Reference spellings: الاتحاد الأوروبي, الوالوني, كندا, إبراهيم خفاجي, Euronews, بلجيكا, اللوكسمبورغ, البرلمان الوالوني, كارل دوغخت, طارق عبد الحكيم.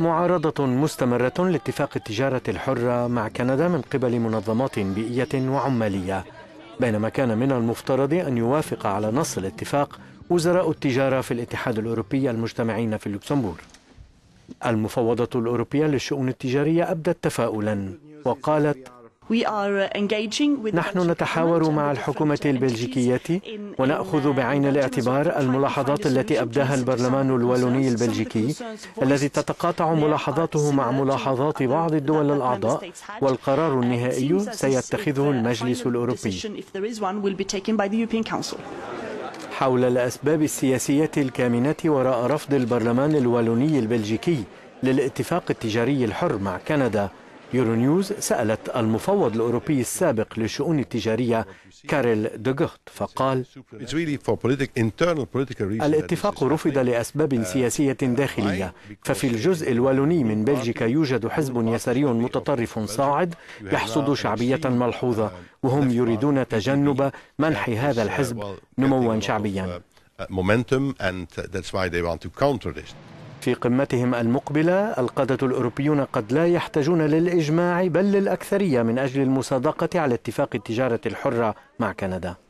معارضة مستمرة لاتفاق التجارة الحرة مع كندا من قبل منظمات بيئية وعمالية، بينما كان من المفترض أن يوافق على نص الاتفاق وزراء التجارة في الاتحاد الأوروبي المجتمعين في اللوكسمبورغ. المفوضة الأوروبية للشؤون التجارية أبدت تفاؤلا وقالت: نحن نتحاور مع الحكومة البلجيكية ونأخذ بعين الاعتبار الملاحظات التي أبداها البرلمان الوالوني البلجيكي الذي تتقاطع ملاحظاته مع ملاحظات بعض الدول الأعضاء، والقرار النهائي سيتخذه المجلس الأوروبي. حول الأسباب السياسية الكامنة وراء رفض البرلمان الوالوني البلجيكي للاتفاق التجاري الحر مع كندا، يورونيوز سألت المفوض الأوروبي السابق للشؤون التجارية كارل دوغخت فقال: الاتفاق رفض لأسباب سياسية داخلية، ففي الجزء الوالوني من بلجيكا يوجد حزب يساري متطرف صاعد يحصد شعبية ملحوظة، وهم يريدون تجنب منح هذا الحزب نموا شعبيا. في قمتهم المقبلة، القادة الأوروبيون قد لا يحتاجون للإجماع بل للأكثرية من أجل المصادقة على اتفاق التجارة الحرة مع كندا.